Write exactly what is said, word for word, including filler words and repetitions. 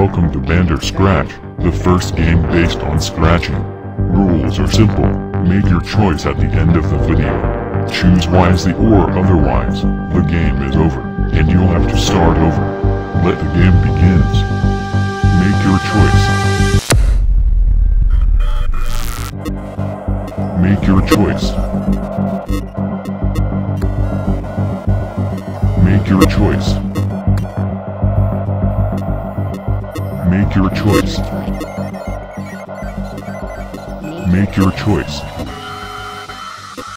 Welcome to Banderscratch, the first game based on scratching. Rules are simple, make your choice at the end of the video. Choose wisely or otherwise, the game is over, and you'll have to start over. Let the game begins. Make your choice. Make your choice. Make your choice. Make your choice. Make your choice.